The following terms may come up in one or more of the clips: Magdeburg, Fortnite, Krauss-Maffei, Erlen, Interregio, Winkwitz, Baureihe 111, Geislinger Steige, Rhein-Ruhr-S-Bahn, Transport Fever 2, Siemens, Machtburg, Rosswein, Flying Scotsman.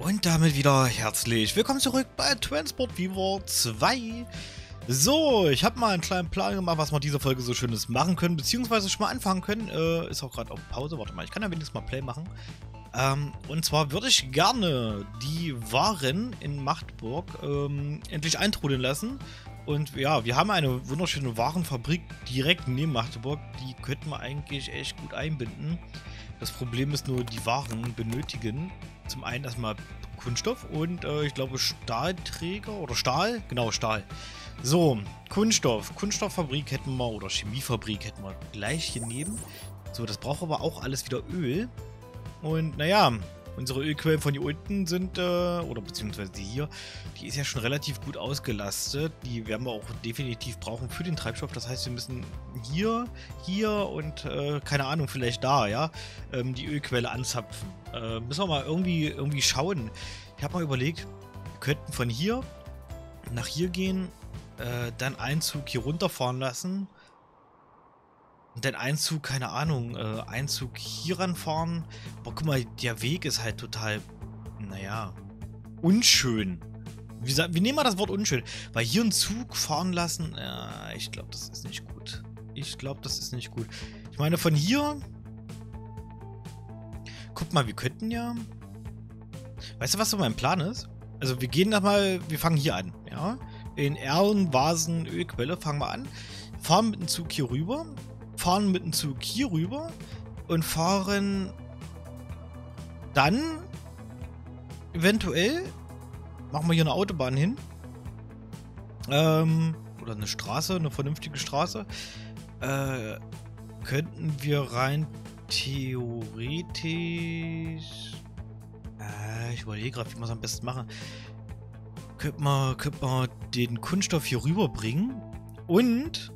Und damit wieder herzlich willkommen zurück bei Transport Fever 2. So, ich habe mal einen kleinen Plan gemacht, was wir diese Folge so Schönes machen können, beziehungsweise schon mal anfangen können. Ist auch gerade auf Pause, warte mal, ich kann ja wenigstens mal Play machen. Und zwar würde ich gerne die Waren in Machtburg endlich eintrudeln lassen. Und ja, wir haben eine wunderschöne Warenfabrik direkt neben Magdeburg. Die könnten wir eigentlich echt gut einbinden. Das Problem ist nur, die Waren benötigen zum einen erstmal Kunststoff und ich glaube Stahlträger oder Stahl. Genau, Stahl. So, Kunststoff. Kunststofffabrik hätten wir oder Chemiefabrik hätten wir gleich hier neben. So, das braucht aber auch alles wieder Öl. Und naja, unsere Ölquellen von hier unten sind, oder beziehungsweise die hier, die ist ja schon relativ gut ausgelastet. Die werden wir auch definitiv brauchen für den Treibstoff. Das heißt, wir müssen hier und, keine Ahnung, vielleicht da, ja, die Ölquelle anzapfen. Müssen wir mal irgendwie schauen. Ich habe mal überlegt, wir könnten von hier nach hier gehen, dann einen Zug hier runterfahren lassen. Und dann Einzug, keine Ahnung, Einzug hier ranfahren. Boah, guck mal, der Weg ist halt total, naja, unschön. Wie nehmen wir das Wort unschön? Weil hier einen Zug fahren lassen, ja, ich glaube, das ist nicht gut. Ich meine, von hier, guck mal, wir könnten ja, weißt du, was so mein Plan ist? Also, wir gehen da mal, wir fangen hier an, ja. In Erlen, Vasen, Ölquelle fangen wir an. Fahren mit dem Zug hier rüber. Fahren mit dem Zug hier rüber und fahren dann eventuell, machen wir hier eine Autobahn hin, oder eine Straße, eine vernünftige Straße, könnten wir rein theoretisch, ich überlege gerade, wie wir es am besten machen, könnten wir den Kunststoff hier rüberbringen und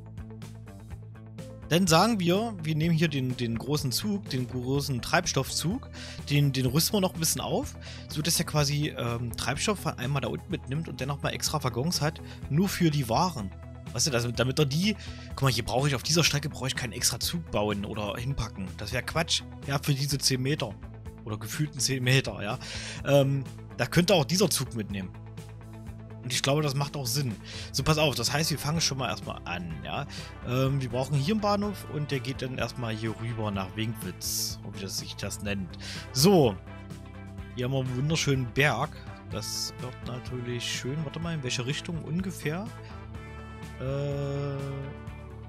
dann sagen wir nehmen hier den großen Zug, den großen Treibstoffzug, den rüsten wir noch ein bisschen auf, sodass er quasi Treibstoff einmal da unten mitnimmt und dann nochmal extra Waggons hat, nur für die Waren. Weißt du, damit er die, guck mal, hier brauche ich auf dieser Strecke keinen extra Zug bauen oder hinpacken. Das wäre Quatsch, ja, für diese 10 Meter oder gefühlten 10 Meter, ja. Da könnte auch dieser Zug mitnehmen. Und ich glaube, das macht auch Sinn. So, pass auf, das heißt, wir fangen schon mal erstmal an, ja. Wir brauchen hier einen Bahnhof und der geht dann erstmal hier rüber nach Winkwitz, wie das sich das nennt. So, hier haben wir einen wunderschönen Berg. Das wird natürlich schön. Warte mal, in welche Richtung ungefähr?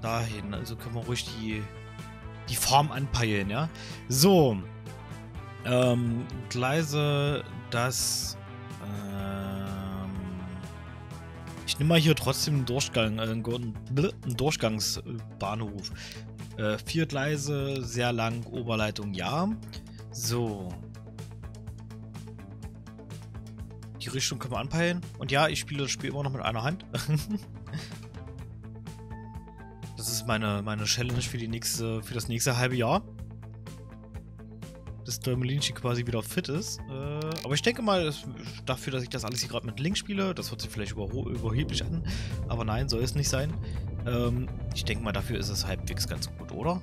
Dahin, also können wir ruhig die Farm anpeilen, ja. So, Gleise, das... Ich nehme mal hier trotzdem einen Durchgang, einen Durchgangsbahnhof. 4 Gleise, sehr lang, Oberleitung, ja. So. Die Richtung können wir anpeilen. Und ja, ich spiele das Spiel immer noch mit einer Hand. Das ist meine Challenge für das nächste halbe Jahr. Dass Däumelinchen quasi wieder fit ist. Aber ich denke mal, dafür, dass ich das alles hier gerade mit Link spiele, das hört sich vielleicht überheblich an, aber nein, soll es nicht sein. Ich denke mal, dafür ist es halbwegs ganz gut, oder?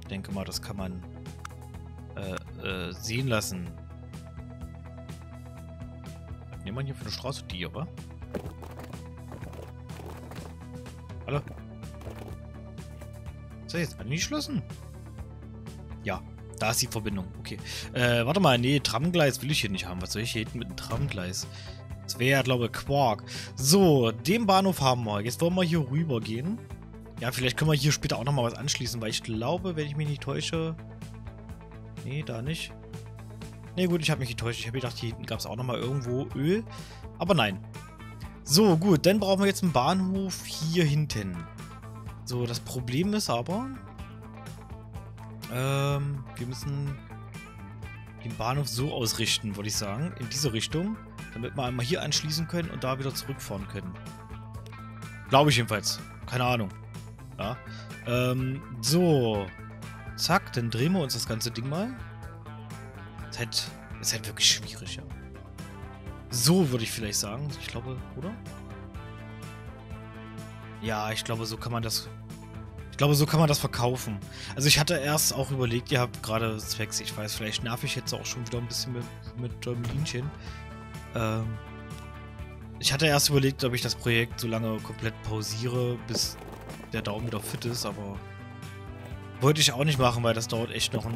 Ich denke mal, das kann man sehen lassen. Was nimmt man hier für eine Straße? Die, aber? Hallo? Ist das jetzt angeschlossen? Ja. Da ist die Verbindung, okay. Warte mal, nee, Tramgleis will ich hier nicht haben. Was soll ich hier hinten mit dem Tramgleis? Das wäre ja, glaube ich, Quark. So, den Bahnhof haben wir. Jetzt wollen wir hier rüber gehen. Ja, vielleicht können wir hier später auch nochmal was anschließen, weil ich glaube, wenn ich mich nicht täusche... Nee, da nicht. Nee, gut, ich habe mich getäuscht. Ich habe gedacht, hier hinten gab es auch nochmal irgendwo Öl. Aber nein. So, gut, dann brauchen wir jetzt einen Bahnhof hier hinten. So, das Problem ist aber... wir müssen den Bahnhof so ausrichten, würde ich sagen, in diese Richtung, damit wir einmal hier anschließen können und da wieder zurückfahren können. Glaube ich jedenfalls. Keine Ahnung. Ja. So. Zack, dann drehen wir uns das ganze Ding mal. Ist halt wirklich schwierig, ja. So würde ich vielleicht sagen. Ich glaube, oder? Ja, ich glaube, so kann man das... Ich glaube, so kann man das verkaufen. Also ich hatte erst auch überlegt, ihr habt gerade Zwecks, ich weiß, vielleicht nerv ich jetzt auch schon wieder ein bisschen mit Däumelinchen. Ich hatte erst überlegt, ob ich das Projekt so lange komplett pausiere, bis der Daumen wieder fit ist, aber wollte ich auch nicht machen, weil das dauert echt noch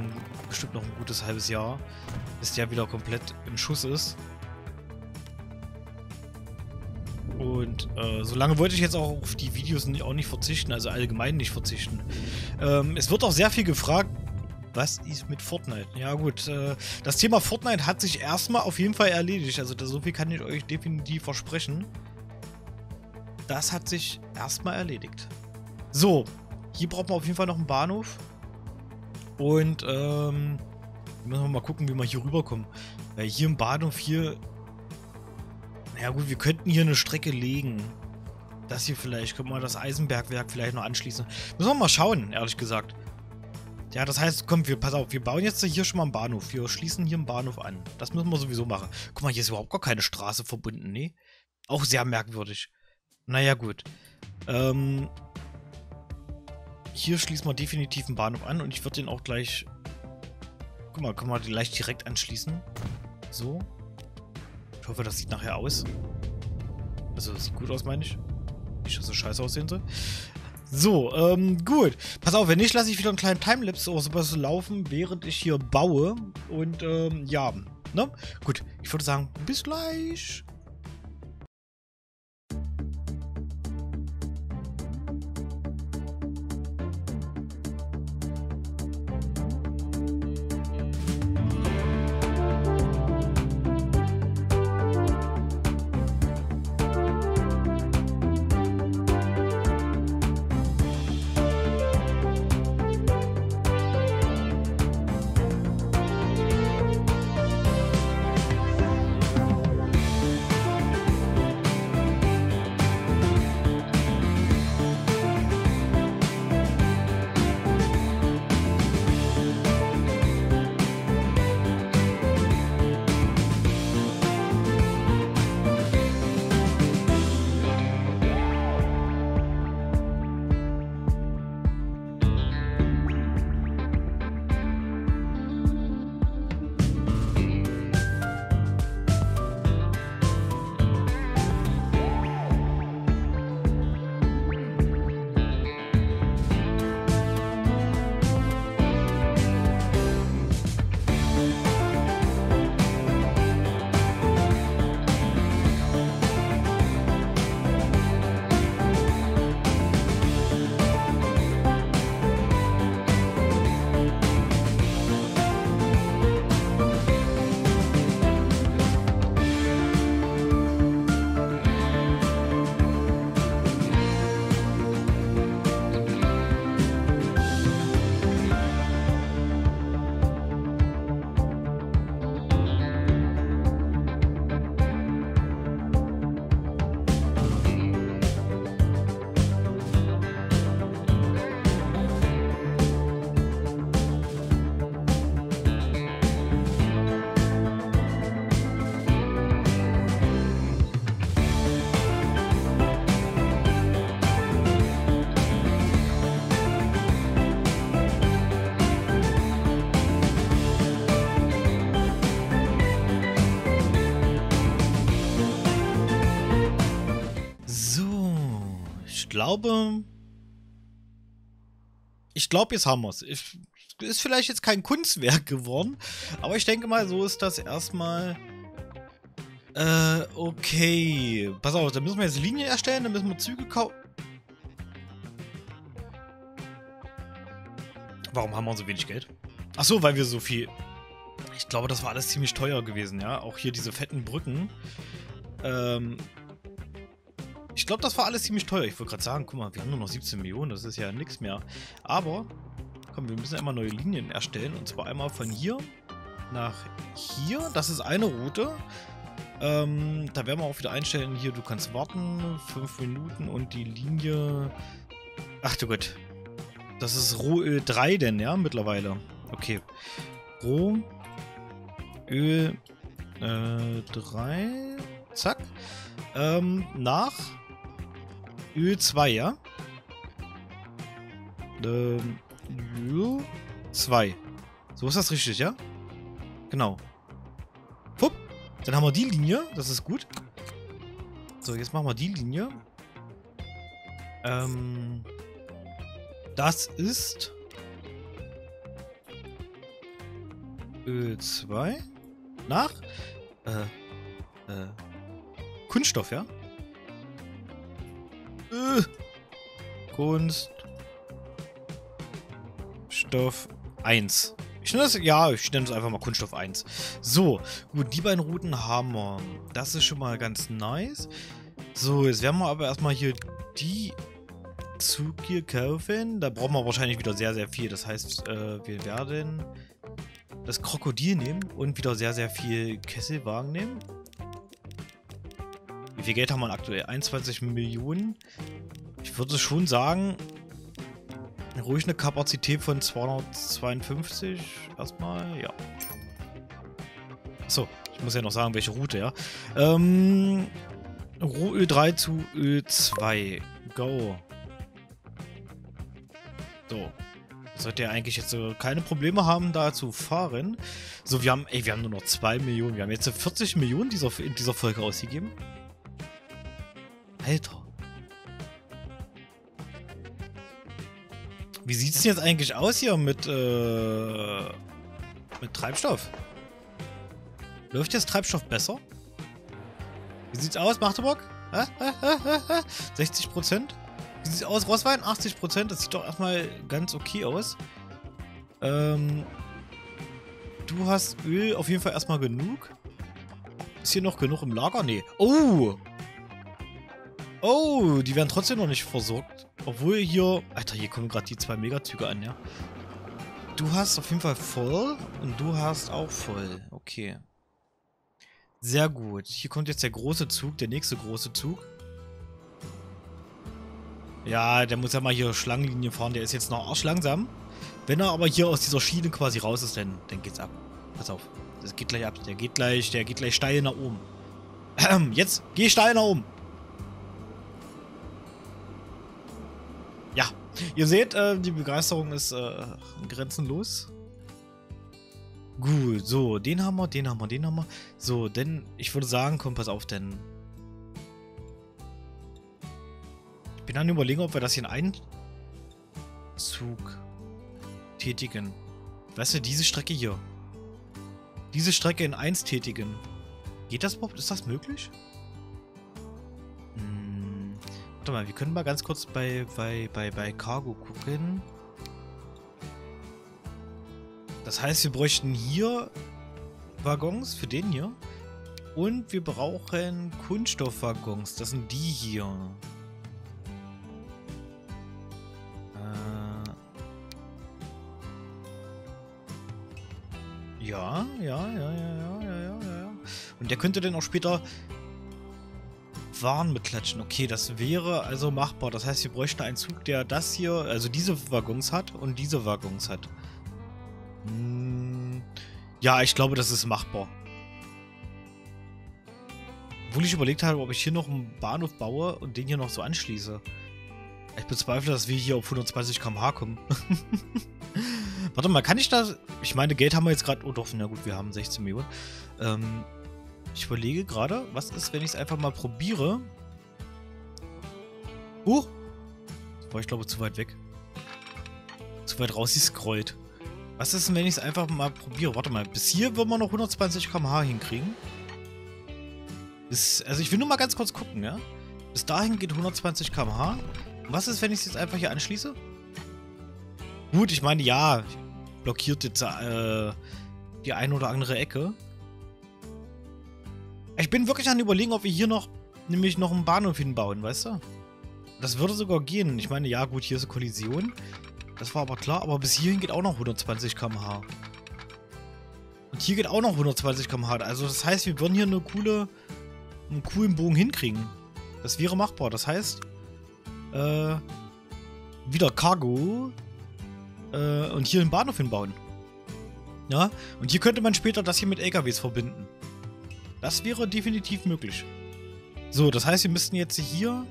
bestimmt noch ein gutes halbes Jahr, bis der wieder komplett im Schuss ist. Und solange wollte ich jetzt auch auf die Videos nicht verzichten, also allgemein nicht verzichten. Es wird auch sehr viel gefragt, was ist mit Fortnite? Ja gut, das Thema Fortnite hat sich erstmal auf jeden Fall erledigt, also so viel kann ich euch definitiv versprechen. Das hat sich erstmal erledigt. So, hier braucht man auf jeden Fall noch einen Bahnhof. Und müssen wir mal gucken, wie wir hier rüberkommen. Weil hier im Bahnhof hier... Ja gut, wir könnten hier eine Strecke legen. Das hier vielleicht, können wir das Eisenbergwerk vielleicht noch anschließen. Müssen wir mal schauen, ehrlich gesagt. Ja, das heißt, komm, pass auf, wir bauen jetzt hier schon mal einen Bahnhof. Wir schließen hier einen Bahnhof an. Das müssen wir sowieso machen. Guck mal, hier ist überhaupt gar keine Straße verbunden, ne? Auch sehr merkwürdig. Naja gut. Hier schließen wir definitiv einen Bahnhof an und ich würde den auch gleich... Guck mal, können wir den gleich direkt anschließen. So. Ich hoffe, das sieht nachher aus. Also, das sieht gut aus, meine ich. Nicht, dass es scheiße aussehen soll. So, gut. Pass auf, wenn nicht, lasse ich wieder einen kleinen Timelapse oder sowas laufen, während ich hier baue. Und, ja, ne? Gut, ich würde sagen, bis gleich. Ich glaube, jetzt haben wir es. Ist vielleicht jetzt kein Kunstwerk geworden, aber ich denke mal, so ist das erstmal okay. Pass auf, dann müssen wir jetzt Linien erstellen, dann müssen wir Züge kaufen. Warum haben wir so wenig Geld? Ach so, weil wir so viel... Ich glaube, das war alles ziemlich teuer gewesen, ja? Auch hier diese fetten Brücken. Ich glaube, das war alles ziemlich teuer. Ich wollte gerade sagen, guck mal, wir haben nur noch 17 Millionen, das ist ja nichts mehr. Aber, komm, wir müssen einmal neue Linien erstellen. Und zwar einmal von hier nach hier. Das ist eine Route. Da werden wir auch wieder einstellen. Hier, du kannst warten, 5 Minuten und die Linie... Ach du Gott. Das ist Rohöl 3 denn, ja, mittlerweile. Okay. Rohöl 3. Zack. Nach... Öl 2, ja? 2. So ist das richtig, ja? Genau. Pupp. Dann haben wir die Linie. Das ist gut. So, jetzt machen wir die Linie. Das ist Ö2 nach Kunststoff, ja? Kunststoff 1. Ich nenne das, ja, ich nenne das einfach mal Kunststoff 1. So, gut, die beiden Routen haben wir. Das ist schon mal ganz nice. So, jetzt werden wir aber erstmal hier die Zug hier kaufen. Da brauchen wir wahrscheinlich wieder sehr, sehr viel. Das heißt, wir werden das Krokodil nehmen und wieder sehr, sehr viel Kesselwagen nehmen. Wie viel Geld haben wir aktuell? 21 Millionen. Ich würde schon sagen, ruhig eine Kapazität von 252 erstmal, ja. Achso, ich muss ja noch sagen, welche Route, ja. Ö3 zu Ö2. Go. So. Sollte ja eigentlich jetzt keine Probleme haben, da zu fahren. So, wir haben, ey, wir haben nur noch 2 Millionen. Wir haben jetzt 40 Millionen in dieser Folge ausgegeben. Alter. Wie sieht es denn jetzt eigentlich aus hier mit Treibstoff? Läuft jetzt Treibstoff besser? Wie sieht's aus, Magdeburg? 60%? Wie sieht's aus, Rosswein? 80%? Das sieht doch erstmal ganz okay aus. Du hast Öl auf jeden Fall erstmal genug. Ist hier noch genug im Lager? Nee. Oh! Oh, die werden trotzdem noch nicht versorgt. Obwohl hier... Alter, hier kommen gerade die 2 Megazüge an, ja. Du hast auf jeden Fall voll und du hast auch voll. Okay. Sehr gut. Hier kommt jetzt der große Zug, der nächste große Zug. Ja, der muss ja mal hier Schlangenlinie fahren. Der ist jetzt noch arschlangsam. Wenn er aber hier aus dieser Schiene quasi raus ist, dann geht's ab. Pass auf. Das geht gleich ab. Der geht gleich steil nach oben. Jetzt geh steil nach oben. Ihr seht, die Begeisterung ist grenzenlos. Gut, so, den haben wir. So, denn ich würde sagen, komm, pass auf, denn ich bin dann überlegen, ob wir das hier in einen Zug tätigen. Weißt du, diese Strecke hier. Diese Strecke in 1 tätigen. Geht das überhaupt? Ist das möglich? Warte mal, wir können mal ganz kurz bei Cargo gucken. Das heißt, wir bräuchten hier Waggons für den hier. Und wir brauchen Kunststoffwaggons. Das sind die hier. Ja. Und der könnte dann auch später... Waren mit klatschen. Okay, das wäre also machbar. Das heißt, wir bräuchten einen Zug, der das hier, also diese Waggons hat und diese Waggons hat. Ja, ich glaube, das ist machbar. Obwohl ich überlegt habe, ob ich hier noch einen Bahnhof baue und den hier noch so anschließe. Ich bezweifle, dass wir hier auf 120 km/h kommen. Warte mal, kann ich das... Ich meine, Geld haben wir jetzt gerade... Oh doch, na gut, wir haben 16 Millionen. Ich überlege gerade, was ist, wenn ich es einfach mal probiere? Das war, ich glaube, zu weit weg. Zu weit rausgescrollt. Was ist, wenn ich es einfach mal probiere? Warte mal, bis hier würden wir noch 120 km/h hinkriegen. Also ich will nur mal ganz kurz gucken, ja? Bis dahin geht 120 km/h. Was ist, wenn ich es jetzt einfach hier anschließe? Gut, ich meine, ja, blockiert jetzt die ein oder andere Ecke. Ich bin wirklich an überlegen, ob wir hier noch, nämlich noch einen Bahnhof hinbauen, weißt du? Das würde sogar gehen. Ich meine, ja gut, hier ist eine Kollision. Das war aber klar, aber bis hierhin geht auch noch 120 km/h. Und hier geht auch noch 120 km/h. Also das heißt, wir würden hier einen coolen Bogen hinkriegen. Das wäre machbar. Das heißt, wieder Cargo und hier einen Bahnhof hinbauen. Ja? Und hier könnte man später das hier mit LKWs verbinden. Das wäre definitiv möglich. So, das heißt, wir müssten jetzt hier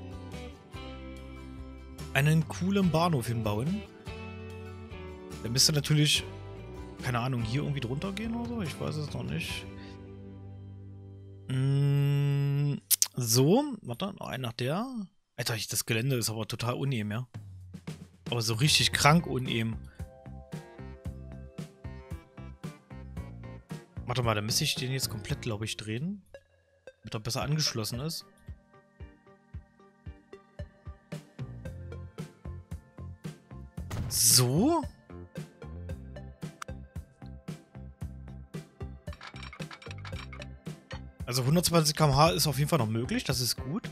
einen coolen Bahnhof hinbauen. Dann bist du natürlich, keine Ahnung, hier irgendwie drunter gehen oder so? Ich weiß es noch nicht. So, warte, noch ein nach der. Alter, das Gelände ist aber total uneben, ja. Aber so richtig krank uneben. Warte mal, dann müsste ich den jetzt komplett, glaube ich, drehen. Damit er besser angeschlossen ist. So? Also 120 km/h ist auf jeden Fall noch möglich, das ist gut.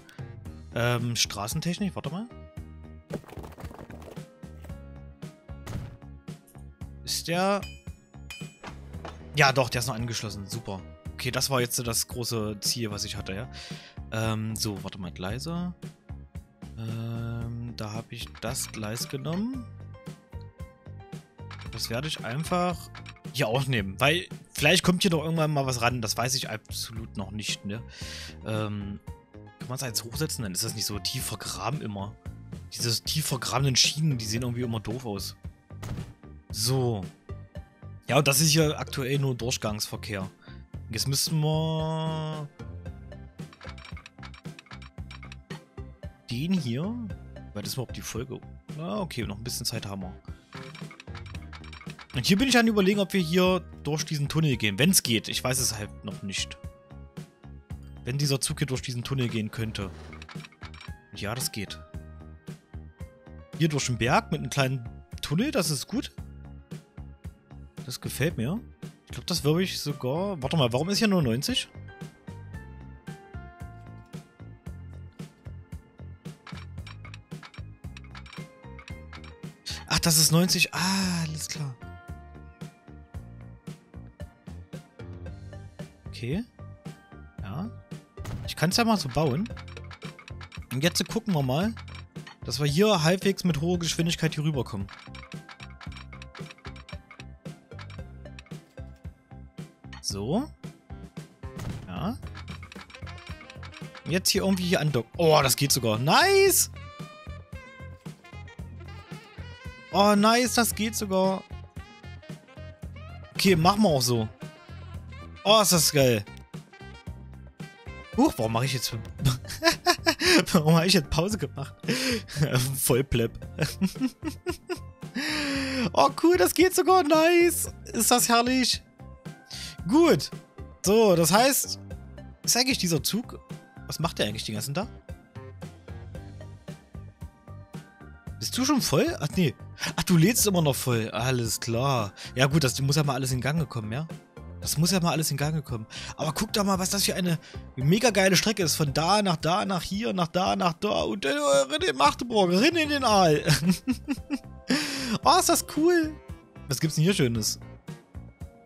Straßentechnik, warte mal. Ist der... Ja doch, der ist noch angeschlossen, super. Okay, das war jetzt das große Ziel, was ich hatte, ja. So, warte mal, Gleise. Da habe ich das Gleis genommen. Das werde ich einfach hier auch nehmen, weil vielleicht kommt hier doch irgendwann mal was ran, das weiß ich absolut noch nicht, ne? Kann man es jetzt hochsetzen, dann ist das nicht so tief vergraben immer. Diese tief vergrabenen Schienen, die sehen irgendwie immer doof aus. So. Ja, und das ist hier aktuell nur Durchgangsverkehr. Jetzt müssten wir... den hier... Weil das überhaupt die Folge... Ah, okay, noch ein bisschen Zeit haben wir. Und hier bin ich an überlegen, ob wir hier durch diesen Tunnel gehen. Wenn es geht, ich weiß es halt noch nicht. Wenn dieser Zug hier durch diesen Tunnel gehen könnte. Und ja, das geht. Hier durch den Berg mit einem kleinen Tunnel, das ist gut. Das gefällt mir. Ich glaube, das würde ich sogar... Warte mal, warum ist hier nur 90? Ach, das ist 90. Ah, alles klar. Okay. Ja. Ich kann es ja mal so bauen. Und jetzt gucken wir mal, dass wir hier halbwegs mit hoher Geschwindigkeit hier rüberkommen. So. Ja. Jetzt hier irgendwie hier andocken. Oh, das geht sogar. Nice! Oh, nice, das geht sogar. Okay, machen wir auch so. Oh, ist das geil. Huch, warum mache ich jetzt... warum habe ich jetzt Pause gemacht? Vollpleb. Oh, cool, das geht sogar. Nice. Ist das herrlich. Gut. So, das heißt... Ist eigentlich dieser Zug... Was macht der eigentlich den ganzen Tag? Bist du schon voll? Ach, nee. Ach, du lädst immer noch voll. Alles klar. Ja gut, das muss ja mal alles in Gang gekommen, ja? Das muss ja mal alles in Gang gekommen. Aber guck doch mal, was das für eine mega geile Strecke ist. Von da nach da, nach hier, nach da, nach da. Und rein in Machtburg, rein in den Aal. Oh, ist das cool. Was gibt's denn hier Schönes?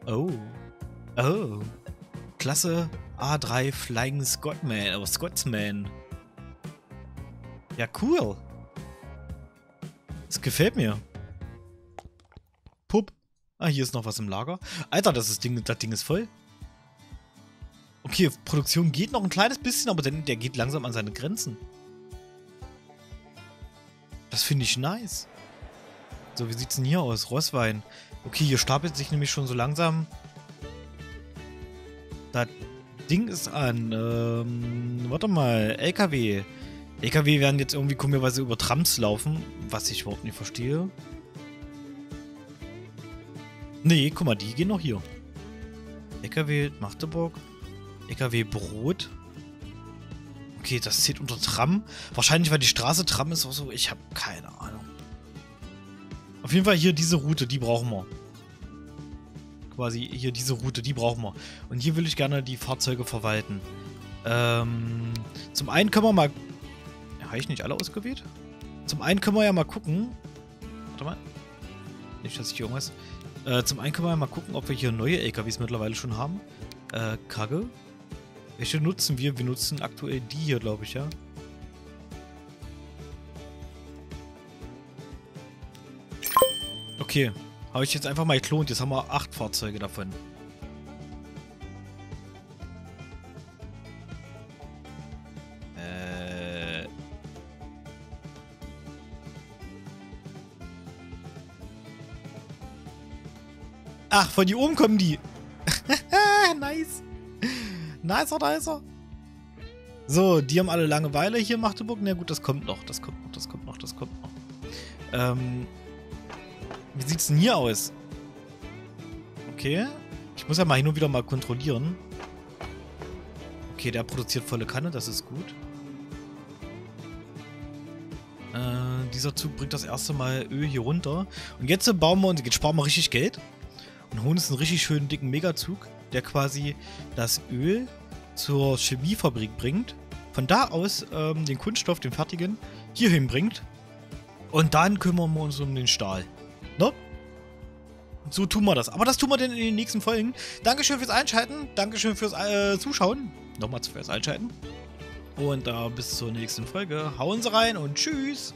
Oh. Oh. Klasse A3 Flying Scotsman. Oh, Scotsman. Ja, cool. Das gefällt mir. Pup. Ah, hier ist noch was im Lager. Alter, das Ding ist voll. Okay, Produktion geht noch ein kleines bisschen, aber der geht langsam an seine Grenzen. Das finde ich nice. So, wie sieht es denn hier aus? Rosswein. Okay, hier stapelt sich nämlich schon so langsam... Das Ding ist an. Warte mal. LKW. LKW werden jetzt irgendwie komischerweise über Trams laufen, was ich überhaupt nicht verstehe. Nee, guck mal, die gehen noch hier. LKW Magdeburg. LKW Brot. Okay, das zählt unter Tram. Wahrscheinlich, weil die Straße Tram ist oder so. Ich habe keine Ahnung. Auf jeden Fall hier diese Route, die brauchen wir. Quasi hier diese Route, die brauchen wir. Und hier will ich gerne die Fahrzeuge verwalten. Zum einen können wir mal... Habe ich nicht alle ausgewählt? Zum einen können wir ja mal gucken... Warte mal. Nicht, dass ich hier irgendwas... Zum einen können wir ja mal gucken, ob wir hier neue LKWs mittlerweile schon haben. Karre. Welche nutzen wir? Wir nutzen aktuell die hier, glaube ich, ja. Okay. Habe ich jetzt einfach mal geklont. Jetzt haben wir 8 Fahrzeuge davon. Ach, von hier oben kommen die. Nice. Nicer, nicer. So, die haben alle Langeweile hier in Magdeburg. Na gut, das kommt noch, das kommt noch, das kommt noch, das kommt noch. Wie sieht's denn hier aus? Okay. Ich muss ja mal hin und wieder mal kontrollieren. Okay, der produziert volle Kanne, das ist gut. Dieser Zug bringt das erste Mal Öl hier runter. Und jetzt bauen wir uns, jetzt sparen wir richtig Geld. Und holen uns einen richtig schönen dicken Megazug, der quasi das Öl zur Chemiefabrik bringt. Von da aus den Kunststoff, den fertigen, hierhin bringt. Und dann kümmern wir uns um den Stahl. Ne? So tun wir das. Aber das tun wir dann in den nächsten Folgen. Dankeschön fürs Einschalten. Dankeschön fürs Zuschauen. Nochmal fürs Einschalten. Und bis zur nächsten Folge. Hauen Sie rein und tschüss.